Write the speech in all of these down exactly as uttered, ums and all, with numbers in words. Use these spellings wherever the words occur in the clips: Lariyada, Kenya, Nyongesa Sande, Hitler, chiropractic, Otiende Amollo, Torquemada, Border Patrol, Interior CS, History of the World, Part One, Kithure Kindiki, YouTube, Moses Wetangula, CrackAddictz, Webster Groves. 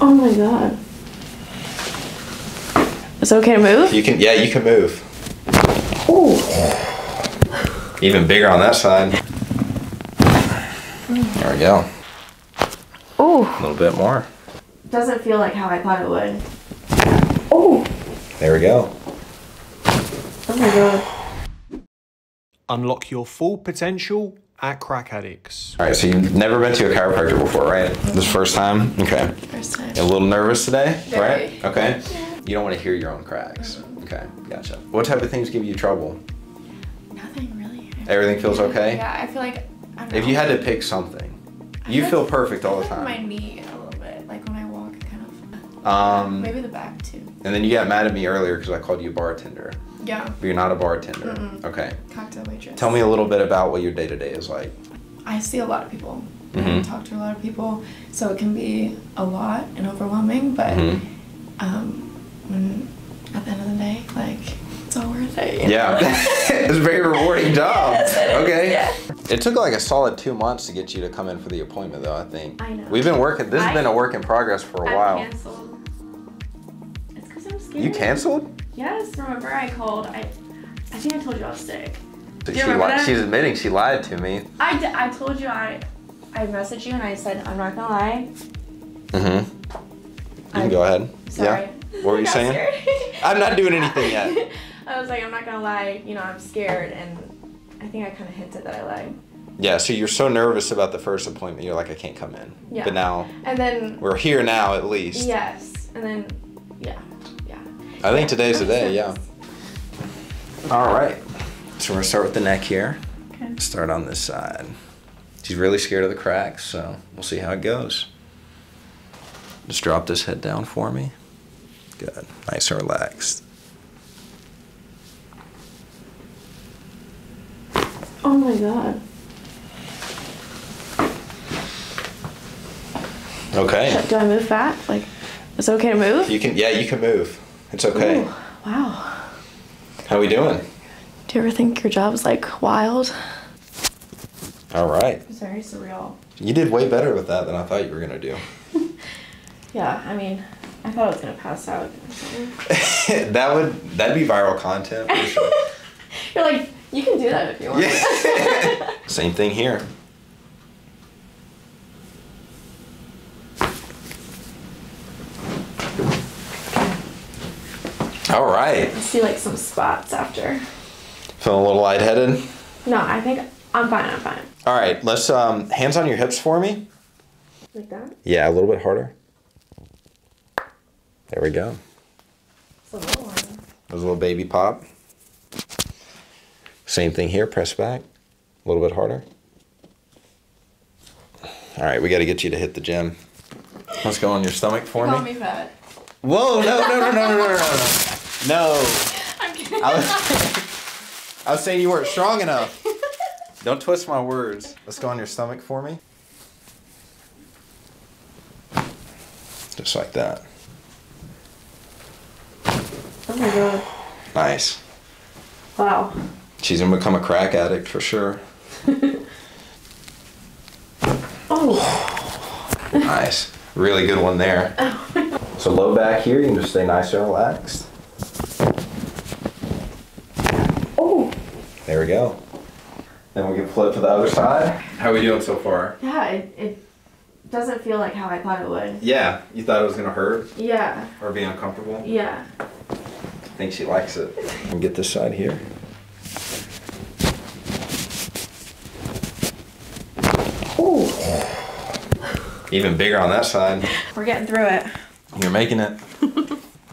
Oh my god. Is it okay to move? You can, yeah, you can move. Ooh. Even bigger on that side. There we go. Ooh. A little bit more. Doesn't feel like how I thought it would. Oh. There we go. Oh my god. Unlock your full potential at Crack Addicts. All right, so you've never been to a chiropractor before, right? Mm-hmm. This first time? Okay. First time. You're a little nervous today, Very. Right? Okay. Yeah. You don't want to hear your own cracks. Mm-hmm. Okay, gotcha. What type of things give you trouble? Nothing really. Everything feels okay? Yeah, I feel like, I don't know. If you had to pick something, I you feel perfect all the time. My knee a little bit, like when I walk, kind of. Um, Maybe the back too. And then you got mad at me earlier because I called you a bartender. Yeah. But you're not a bartender. Mm-mm. Okay. Cocktail waitress. Tell me a little bit about what your day-to-day is like. I see a lot of people. Mm-hmm. I talk to a lot of people, so it can be a lot and overwhelming, but mm-hmm. um, when, at the end of the day, like, it's all worth it. You know? Yeah. It's a very rewarding job. Yes, okay. Yeah. It took like a solid two months to get you to come in for the appointment, though, I think. I know. We've been working, this I, has been a work in progress for a I've while. I've canceled. It's because I'm scared. You canceled? Yes, remember I called, I I think I told you I was sick. Do you she remember that? She's admitting she lied to me. I, d I told you, I I messaged you and I said, I'm not gonna lie. Mm-hmm. You can I'm, go ahead. Sorry. Yeah. What were you saying? I'm not doing anything yet. I was like, I'm not gonna lie, you know, I'm scared, and I think I kind of hinted that I lied. Yeah, so you're so nervous about the first appointment, you're like, I can't come in. Yeah. But now, and then, we're here now at least. Yes, and then, yeah. I think today's the day, yeah. All right, so we're gonna start with the neck here. Okay. Start on this side. She's really scared of the cracks, so we'll see how it goes. Just drop this head down for me. Good, nice and relaxed. Oh my God. Okay. Do I move fat? Like, is it okay to move? You can, yeah, you can move. It's okay. Ooh, wow. How we doing? Do you ever think your job is like wild? All right. It's very surreal. You did way better with that than I thought you were gonna do. Yeah, I mean, I thought I was gonna pass out. that would that'd be viral content for sure. You're like, you can do that if you want. Yeah. Same thing here. All right. I see like some spots after. Feeling a little lightheaded? No, I think I'm fine, I'm fine. All right, let's, um, hands on your hips for me. Like that? Yeah, a little bit harder. There we go. It's a little one. That was a little baby pop. Same thing here, press back. A little bit harder. All right, we gotta get you to hit the gym. Let's go on your stomach for me. Call me fat. Whoa, no, no, no, no, no, no, no. No. I'm kidding. I was, I was saying you weren't strong enough. Don't twist my words. Let's go on your stomach for me. Just like that. Oh my god. Nice. Wow. She's gonna become a crack addict for sure. Oh. Nice. Really good one there. So low back here, you can just stay nice and relaxed. There we go. Then we can flip to the other side. How are we doing so far? Yeah, it, it doesn't feel like how I thought it would. Yeah, you thought it was gonna hurt? Yeah. Or be uncomfortable? Yeah. I think she likes it. And get this side here. Ooh. Even bigger on that side. We're getting through it. You're making it.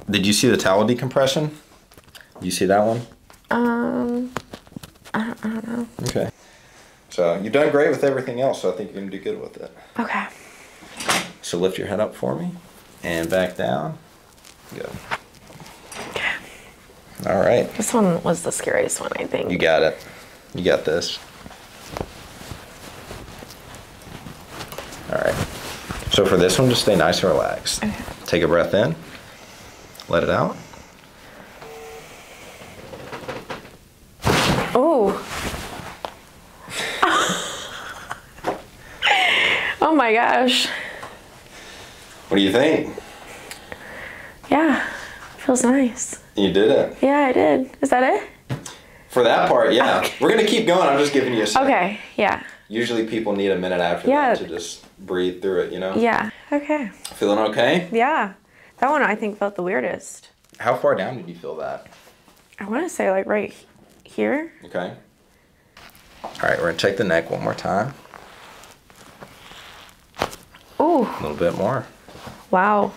Did you see the towel decompression? You see that one? Um. I don't, I don't know. Okay. So you've done great with everything else, so I think you're gonna do good with it. Okay. So lift your head up for me and back down. Good. Okay. All right. This one was the scariest one, I think. You got it. You got this. All right. So for this one, just stay nice and relaxed. Okay. Take a breath in, let it out. Oh my gosh. What do you think? Yeah, feels nice. You did it. Yeah, I did. Is that it? For that part, yeah. Okay. We're going to keep going. I'm just giving you a second. Okay, yeah. Usually people need a minute after yeah. that to just breathe through it, you know? Yeah, okay. Feeling okay? Yeah. That one I think felt the weirdest. How far down did you feel that? I want to say like right here. Okay. All right, we're going to take the neck one more time. Ooh. A little bit more. Wow.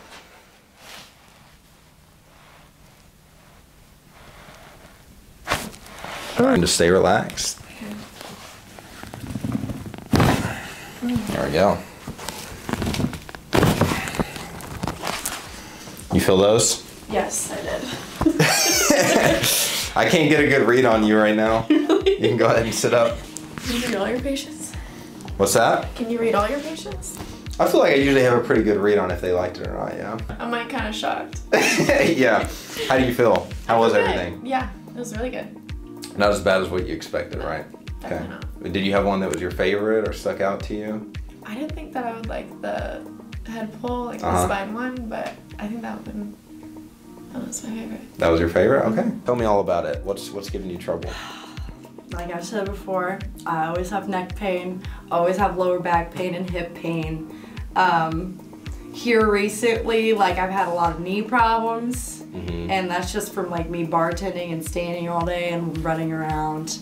Trying to stay relaxed. There we go. You feel those? Yes, I did. I can't get a good read on you right now. Really? You can go ahead and sit up. Can you read all your patients? What's that? Can you read all your patients? I feel like I usually have a pretty good read on if they liked it or not, yeah. I'm like kind of shocked. Yeah. How do you feel? How was everything? Yeah, it was really good. Not as bad as what you expected, right? Definitely okay. Not. Did you have one that was your favorite or stuck out to you? I didn't think that I would like the head pull, like uh-huh. the spine one, but I think that one that was my favorite. That was your favorite? Okay. Mm-hmm. Tell me all about it. What's what's giving you trouble? Like I've said before, I always have neck pain, always have lower back pain and hip pain. Um, here recently, like I've had a lot of knee problems. Mm-hmm. And that's just from like me bartending and standing all day and running around.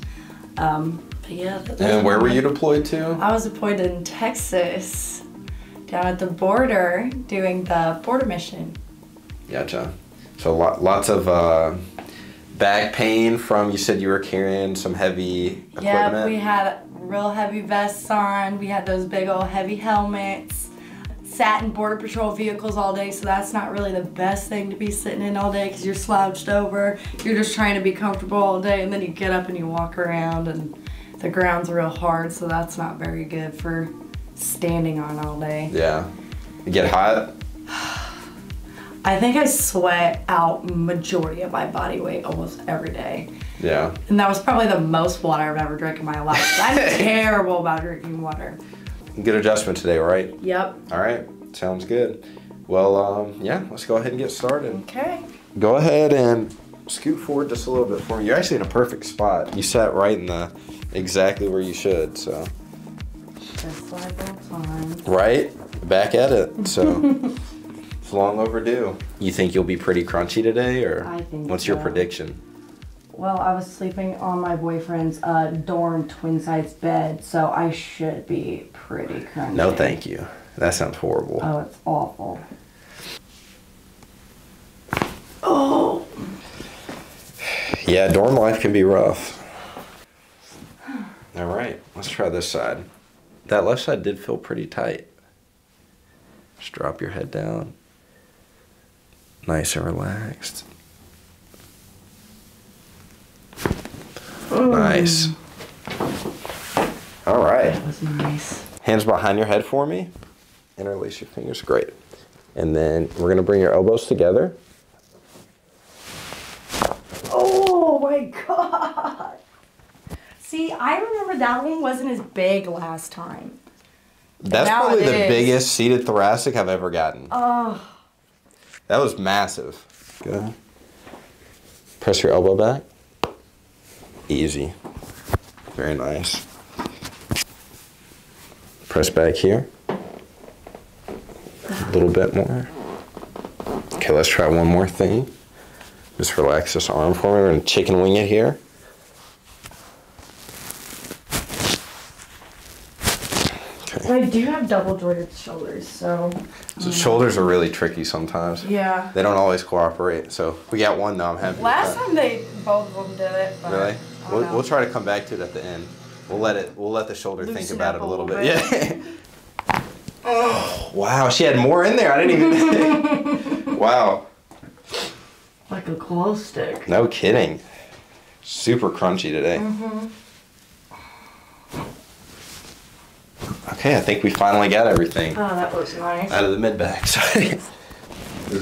Um, but yeah. And where were you deployed to? I was deployed in Texas, down at the border, doing the border mission. Gotcha. So lot, lots of uh, back pain from, you said you were carrying some heavy equipment? Yeah, we had real heavy vests on. We had those big old heavy helmets. Sat in Border Patrol vehicles all day, so that's not really the best thing to be sitting in all day because you're slouched over, you're just trying to be comfortable all day, and then you get up and you walk around and the ground's real hard, so that's not very good for standing on all day. Yeah. You get hot? I think I sweat out majority of my body weight almost every day. Yeah. And that was probably the most water I've ever drank in my life. I'm terrible about drinking water. Good adjustment today, right? Yep. All right, sounds good. Well, um, yeah, let's go ahead and get started. Okay. Go ahead and scoot forward just a little bit for me. You're actually in a perfect spot. You sat right in the, exactly where you should, so. Just like that time. Right, back at it, so. It's long overdue. You think you'll be pretty crunchy today, or I think what's so. Your prediction? Well, I was sleeping on my boyfriend's uh, dorm twin-size bed, so I should be pretty crunchy. No, thank you. That sounds horrible. Oh, it's awful. Oh! Yeah, dorm life can be rough. All right, let's try this side. That left side did feel pretty tight. Just drop your head down. Nice and relaxed. Nice. All right. That was nice. Hands behind your head for me. Interlace your fingers. Great. And then we're going to bring your elbows together. Oh my God. See, I remember that one wasn't as big last time. That's probably the biggest seated thoracic I've ever gotten. Oh. That was massive. Good. Press your elbow back. Easy. Very nice. Press back here. A little bit more. Okay, let's try one more thing. Just relax this arm for me. We're going to chicken wing it here. Okay. I do have double jointed shoulders, so. So um, shoulders are really tricky sometimes. Yeah. They don't always cooperate. So we got one though, I'm happy. Last time they both of them did it. But really? We'll, we'll try to come back to it at the end. We'll let it. We'll let the shoulder Loosen think about it a little, little bit. bit. Yeah. Oh wow, she had more in there. I didn't even think. Wow. Like a glow stick. No kidding. Super crunchy today. Mm-hmm. Okay, I think we finally got everything. Oh, that looks nice. Out of the mid back. This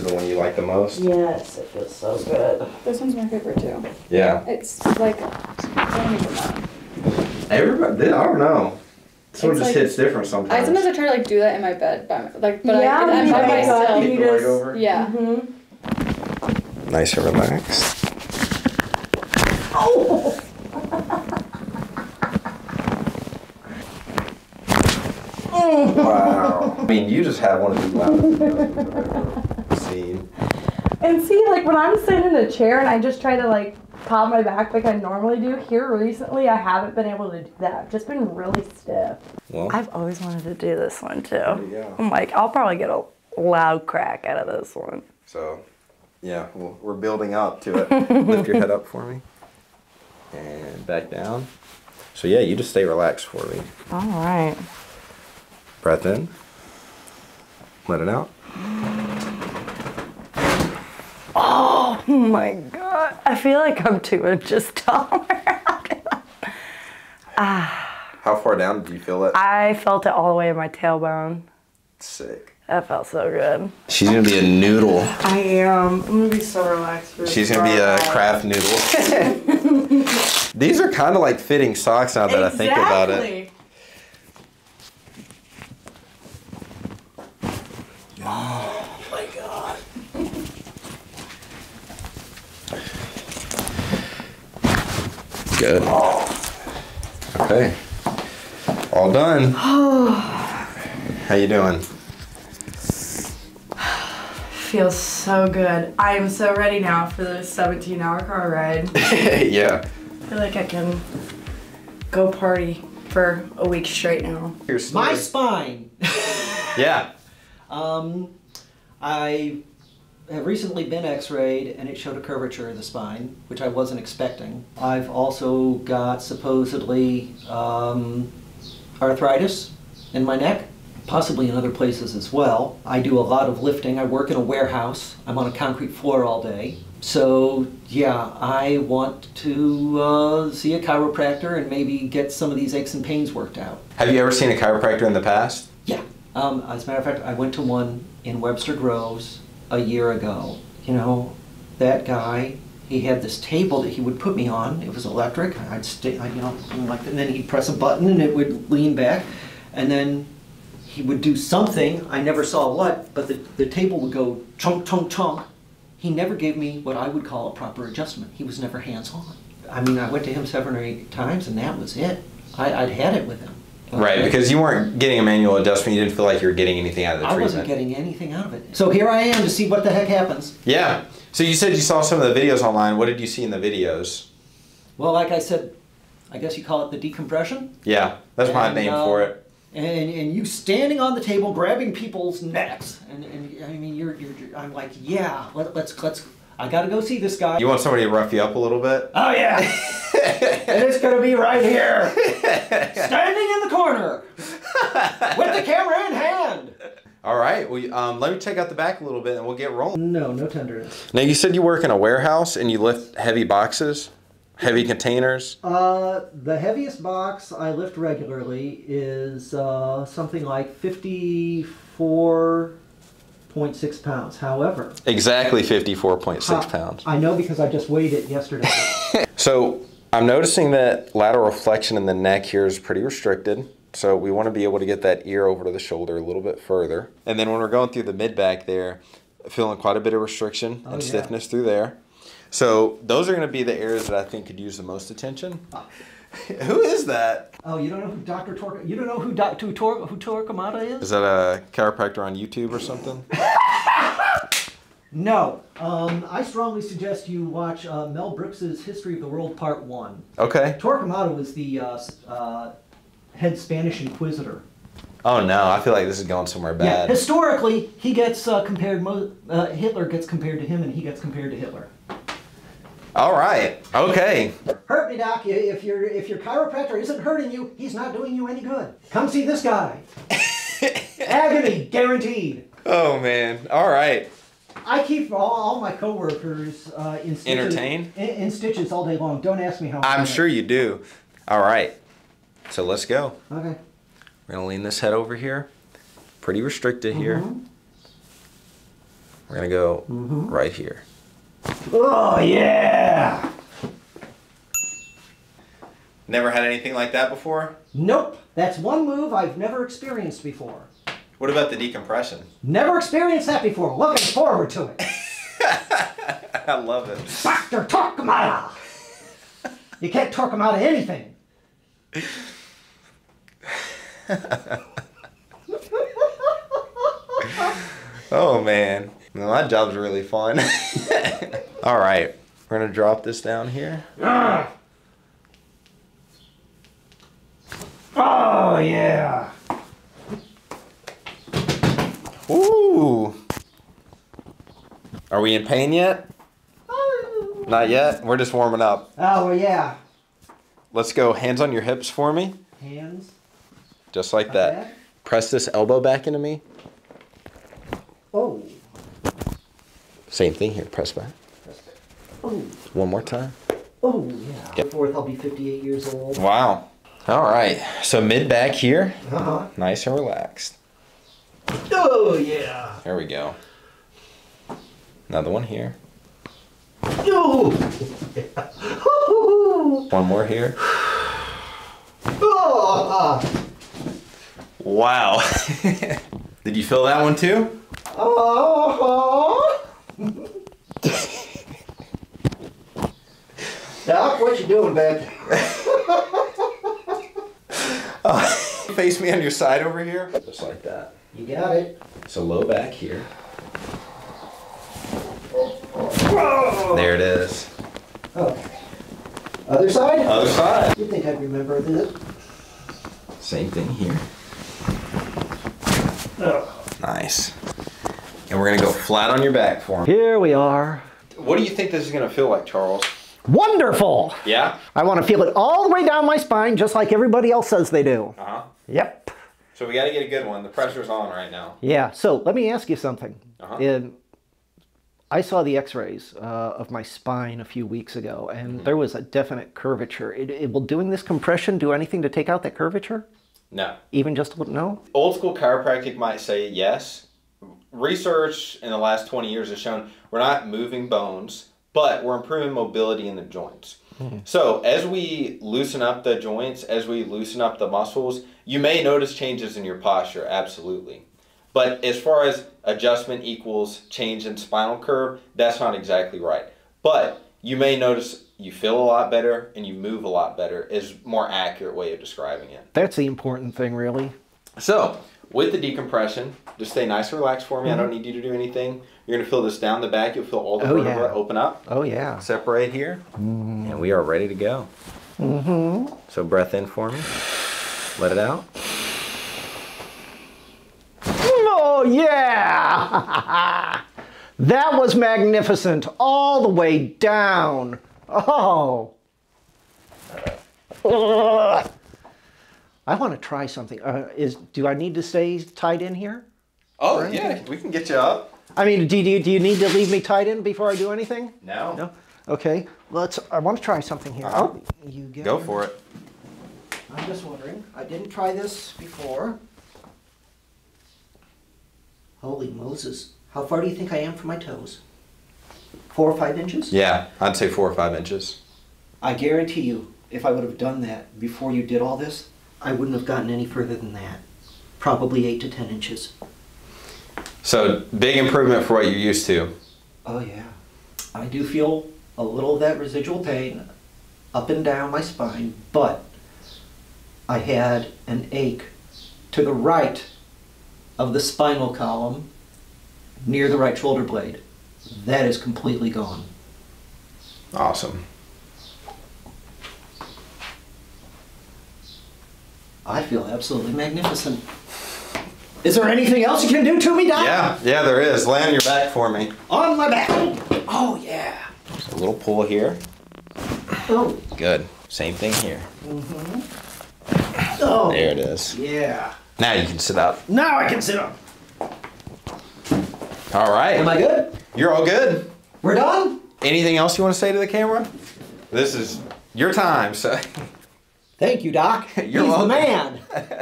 is the one you like the most? Yes, it feels so good. This one's my favorite too. Yeah. It's like, I don't even know. Everybody, I don't know. Someone just like, hits different sometimes. I sometimes I try to like do that in my bed, by, like, but yeah, I, I'm by myself. You just, over. Yeah. Mm-hmm. Nice and relaxed. Oh. Wow. I mean, you just have one of these loudest videos I've ever seen. And see, like when I'm sitting in a chair and I just try to like pop my back like I normally do, here recently I haven't been able to do that. I've just been really stiff. Well, I've always wanted to do this one too. I'm like, I'll probably get a loud crack out of this one. So, yeah, well, we're building up to it. Lift your head up for me. And back down. So yeah, you just stay relaxed for me. All right. Breath in. Let it out. Oh my God. I feel like I'm two inches taller. Ah. How far down did you feel it? I felt it all the way in my tailbone. Sick. That felt so good. She's going to be a noodle. I am. I'm going to be so relaxed. Really She's going to be a craft noodle. These are kind of like fitting socks now that exactly. I think about it. Oh my God. Good. Okay. All done. How you doing? Feels so good. I am so ready now for the seventeen hour car ride. Yeah. I feel like I can go party for a week straight now. My spine. Yeah. Um, I have recently been x-rayed and it showed a curvature of the spine, which I wasn't expecting. I've also got supposedly um, arthritis in my neck, possibly in other places as well. I do a lot of lifting. I work in a warehouse. I'm on a concrete floor all day. So yeah, I want to uh, see a chiropractor and maybe get some of these aches and pains worked out. Have you ever seen a chiropractor in the past? Yeah. Um, as a matter of fact, I went to one in Webster Groves a year ago. You know, that guy, he had this table that he would put me on. It was electric. I'd stay, you know, like that. And then he'd press a button and it would lean back. And then he would do something. I never saw what, but the, the table would go chunk, chunk, chunk. He never gave me what I would call a proper adjustment. He was never hands-on. I mean, I went to him seven or eight times and that was it. I, I'd had it with him. Right, because you weren't getting a manual adjustment. You didn't feel like you were getting anything out of the treatment. I wasn't getting anything out of it. So here I am to see what the heck happens. Yeah. So you said you saw some of the videos online. What did you see in the videos? Well, like I said, I guess you call it the decompression. Yeah, that's and, my name uh, for it. And, and you standing on the table, grabbing people's necks. And, and I mean, you're, you're, you're, I'm like, yeah, let, let's, let's, I got to go see this guy. You want somebody to rough you up a little bit? Oh, yeah. And it's going to be right here. Standing in the corner. With the camera in hand. All right. Well, um, let me check out the back a little bit and we'll get rolling. No, no tenderness. Now, you said you work in a warehouse and you lift heavy boxes, heavy containers. Uh, the heaviest box I lift regularly is uh, something like fifty-four point six pounds. However, exactly fifty-four point six pounds. I know because I just weighed it yesterday. So I'm noticing that lateral flexion in the neck here is pretty restricted. So we want to be able to get that ear over to the shoulder a little bit further. And then when we're going through the mid back there, feeling quite a bit of restriction and oh, yeah. stiffness through there. So those are going to be the areas that I think could use the most attention. Oh. Who is that? Oh, you don't know who Doctor Tor you don't know who Doctor Tor who Torquemada is? Is that a chiropractor on YouTube or something? No. Um, I strongly suggest you watch uh, Mel Brooks's History of the World, Part One. Okay. Torquemada was the uh, uh, head Spanish inquisitor. Oh no, I feel like this is going somewhere bad. Yeah, historically, he gets uh, compared. Mo uh, Hitler gets compared to him, and he gets compared to Hitler. All right. Okay. Hurt me, Doc. If your if your chiropractor isn't hurting you, he's not doing you any good. Come see this guy. Agony guaranteed. Oh man. All right. I keep all, all my coworkers uh, in stitches, entertained in, in stitches all day long. Don't ask me how. I'm, I'm sure you do. All right. So let's go. Okay. We're gonna lean this head over here. Pretty restricted mm-hmm. here. We're gonna go mm-hmm. right here. Oh yeah! Never had anything like that before? Nope. That's one move I've never experienced before. What about the decompression? Never experienced that before. Looking forward to it. I love it. Doctor Torquemada! You can't Torquemada anything. Oh, man. Well, my job's really fun. All right. We're going to drop this down here. Uh. Oh, yeah. Ooh. Are we in pain yet? Oh. Not yet? We're just warming up. Oh, well, yeah. Let's go. Hands on your hips for me. Hands. Just like that. Back. Press this elbow back into me. Oh. Same thing here. Press back. Press back. Oh. One more time. Oh, yeah. Yep. Fourth, I'll be fifty-eight years old. Wow. All right. So mid back here. Uh-huh. Nice and relaxed. Oh, yeah. There we go. Another one here. Oh, yeah. One more here. Oh. Wow. Did you feel that one too? Oh. Doc, what you doing, man? Oh, face me on your side over here. Just like that. You got it. So low back here. Whoa. There it is. Okay. Other side? Other side. You think I'd remember this? Same thing here. Oh. Nice. And we're going to go flat on your back for him. Here we are. What do you think this is going to feel like, Charles? Wonderful. Yeah? I want to feel it all the way down my spine, just like everybody else says they do. Uh-huh. Yep. So we got to get a good one. The pressure's on right now. Yeah. So let me ask you something. Uh-huh. In, I saw the x-rays uh, of my spine a few weeks ago, and mm-hmm. there was a definite curvature. It, it, will doing this compression do anything to take out that curvature? No. Even just a little? No? Old school chiropractic might say yes. Research in the last twenty years has shown we're not moving bones, but we're improving mobility in the joints. Mm-hmm. So as we loosen up the joints, as we loosen up the muscles, you may notice changes in your posture, absolutely. But as far as adjustment equals change in spinal curve, that's not exactly right. But you may notice you feel a lot better and you move a lot better is a more accurate way of describing it. That's the important thing, really. So with the decompression, just stay nice and relaxed for me. Mm-hmm. I don't need you to do anything. You're going to feel this down the back. You'll feel all the oh, vertebrae yeah. open up. Oh, yeah. Separate here. Mm-hmm. And we are ready to go. Mm-hmm. So breath in for me. Let it out. Yeah! That was magnificent all the way down. Oh! Ugh. I want to try something. Uh, is do I need to stay tied in here? Oh, yeah, we can get you up. I mean, do you, do you need to leave me tied in before I do anything? No. No? Okay, let's, I want to try something here. Oh, you get go for it. I'm just wondering, I didn't try this before. Holy Moses, how far do you think I am from my toes? Four or five inches? Yeah, I'd say four or five inches. I guarantee you, if I would have done that before you did all this, I wouldn't have gotten any further than that. Probably eight to ten inches. So, big improvement for what you're used to. Oh yeah. I do feel a little of that residual pain up and down my spine, but I had an ache to the right of the spinal column near the right shoulder blade. That is completely gone. Awesome. I feel absolutely magnificent. Is there anything else you can do to me, Doc? Yeah, yeah, there is. Lay on your back for me. On my back. Oh, yeah. Just a little pull here. Oh. Good. Same thing here. Mm-hmm. Oh. There it is. Yeah. Now you can sit up. Now I can sit up. All right. Am I good? You're all good. We're done? Anything else you want to say to the camera? This is your time, so. Thank you, Doc. You're He's welcome. The man.